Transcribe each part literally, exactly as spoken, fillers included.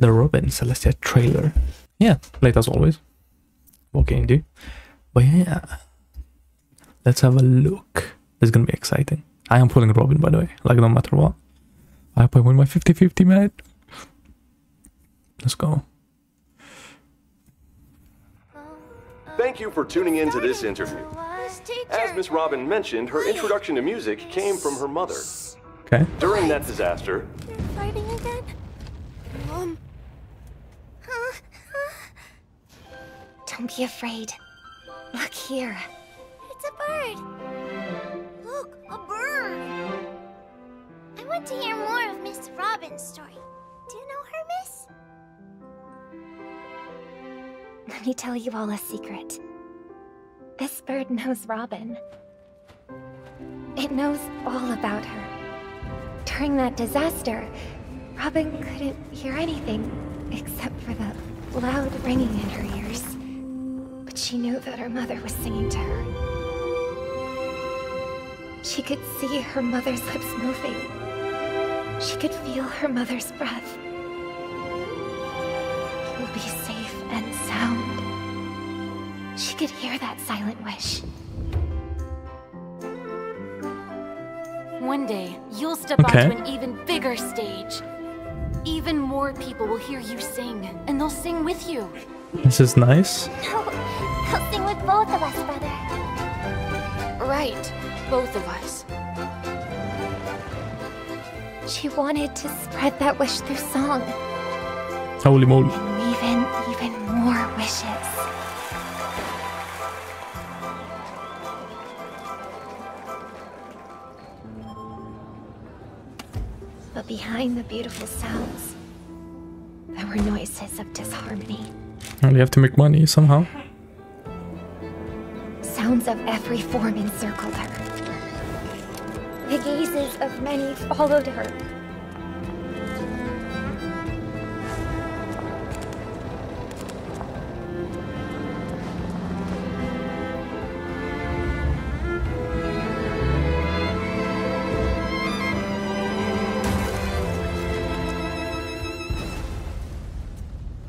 the Robin Celestia trailer. Yeah, late as always. What can you do? But yeah, let's have a look. It's gonna be exciting. I am pulling Robin, by the way, like no matter what. I hope I win my fifty fifty, man. Let's go. Thank you for tuning in to this interview. As Miss Robin mentioned, her introduction to music came from her mother. Okay. During that disaster... You're fighting again? Mom? Huh? Huh? Don't be afraid. Look here. It's a bird. Look, a bird. I want to hear more of Miss Robin's story. Do you know her, Miss? Let me tell you all a secret. This bird knows Robin. It knows all about her. During that disaster, Robin couldn't hear anything except for the loud ringing in her ears. But she knew that her mother was singing to her. She could see her mother's lips moving. She could feel her mother's breath. You'll be safe and sound. She could hear that silent wish. One day, you'll step okay. onto an even bigger stage. Even more people will hear you sing, and they'll sing with you. This is nice. No, they'll sing with both of us, brother. Right, both of us. She wanted to spread that wish through song. Holy moly. Even, even more wishes. But behind the beautiful sounds, there were noises of disharmony. And we have to make money somehow. Sounds of every form encircled her. The gazes of many followed her.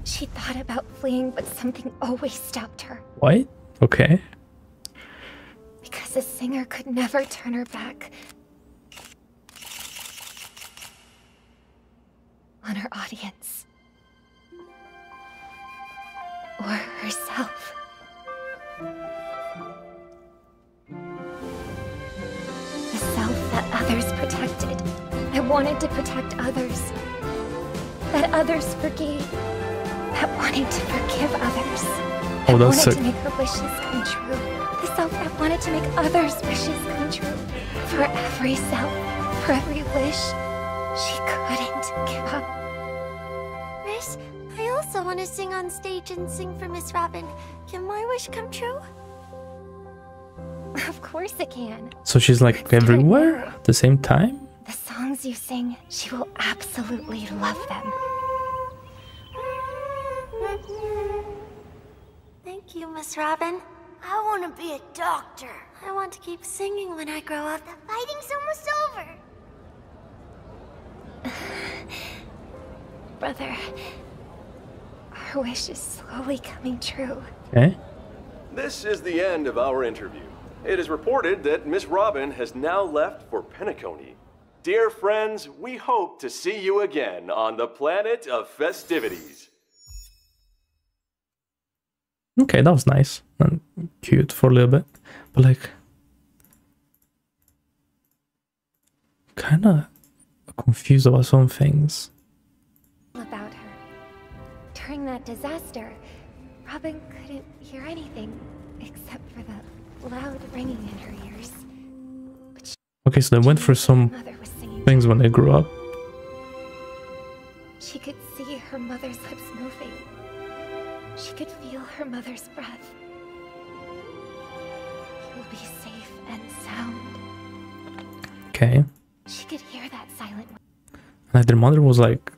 She thought about fleeing, but something always stopped her. What? Okay. Because a singer could never turn her back on her audience or herself. The self that others protected, that wanted to protect others, that others forgave, that wanted to forgive others, that oh, that's wanted sick. to make her wishes come true. The self that wanted to make others' wishes come true. For every self, for every wish, she couldn't give up. Miss, I also want to sing on stage and sing for Miss Robin. Can my wish come true? Of course it can. So she's like Let's everywhere at the same time? The songs you sing, she will absolutely love them. Thank you, Miss Robin. I want to be a doctor. I want to keep singing when I grow up. The fighting's almost over. Brother, our wish is slowly coming true. Okay. This is the end of our interview. It is reported that Miss Robin has now left for Penacony. Dear friends, we hope to see you again on the planet of festivities. Okay, that was nice and cute for a little bit, but like kind of confused about some things. About her. During that disaster, Robin couldn't hear anything except for the loud ringing in her ears. She, okay, so they went through some things when they grew up. She could see her mother's lips moving. She could feel her mother's breath. You'll be safe and sound. Okay. She could hear that silent. Like their mother was like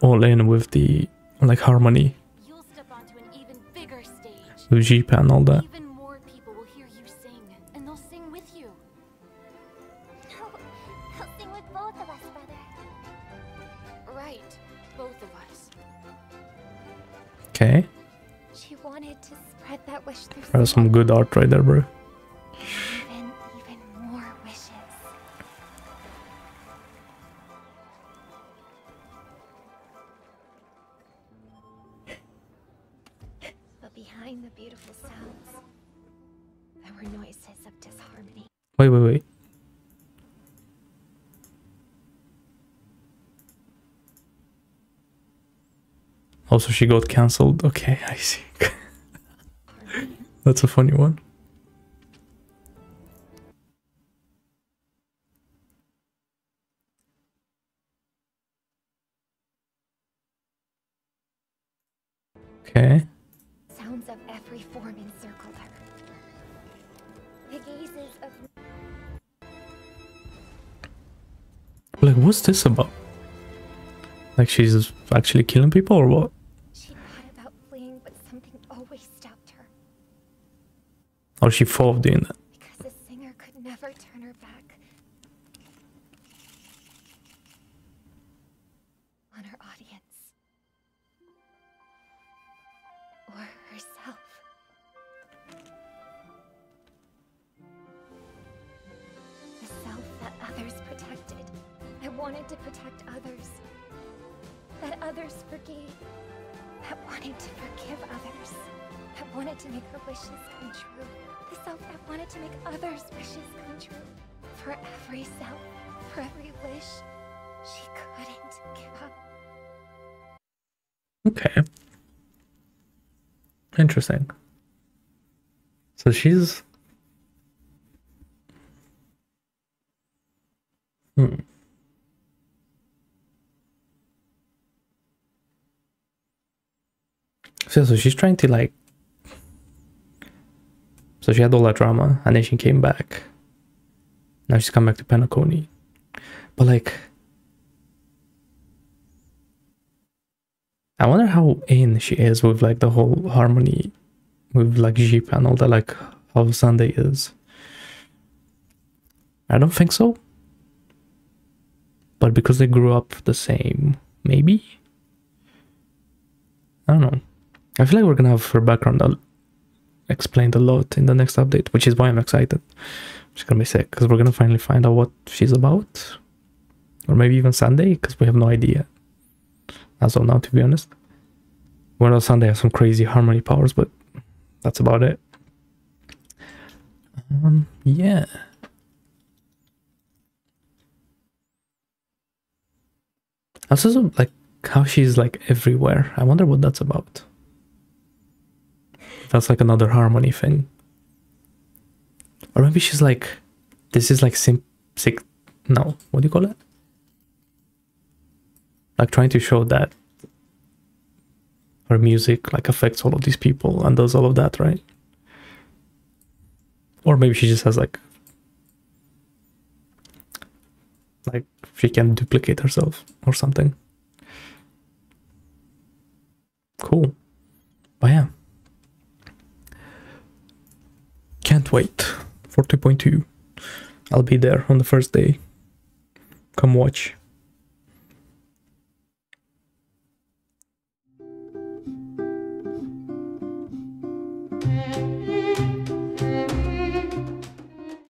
all in with the like harmony. You'll step onto an even bigger stage. With Jeepa and all that. Even more people will hear you sing, and they'll sing with you. No, they'll sing with both of us, brother. Right, both of us. Okay. She wanted to spread that wish through. That was some good art right there, bro. Even, even more wishes. But behind the beautiful sounds, there were noises of disharmony. Wait, wait, wait. Also, she got cancelled. Okay, I see. That's a funny one. Okay. Sounds of every form encircled her. The gazes of... Like, what's this about? Like, she's actually killing people or what? She thought about fleeing, but something always stopped her. Or she fought doing that. Because the singer could never turn her back. On her audience. Or herself. The self that others protected. I wanted to protect others. That others forgave, that wanted to forgive others, that wanted to make her wishes come true, the self that wanted to make others' wishes come true. For every self, for every wish, she couldn't give up. Okay. Interesting. So she's... Hmm. So, so she's trying to like... So she had all that drama and then she came back. Now she's come back to Penacony. But like... I wonder how in she is with like the whole harmony. With like Jeep and all that, like how Sunday is. I don't think so. But because they grew up the same, maybe? I don't know. I feel like we're gonna have her background explained a lot in the next update, which is why I'm excited. She's gonna be sick because we're gonna finally find out what she's about, or maybe even Sunday, because we have no idea as of now, to be honest. We know Sunday has some crazy harmony powers, but that's about it. Um, yeah. I also like how she's like everywhere. I wonder what that's about. That's like another harmony thing. Or maybe she's like, this is like sim sick, no, what do you call it? Like trying to show that her music like affects all of these people and does all of that, right? Or maybe she just has like, like she can duplicate herself or something. Cool. But yeah. Can't wait for two point two. I'll be there on the first day. Come watch.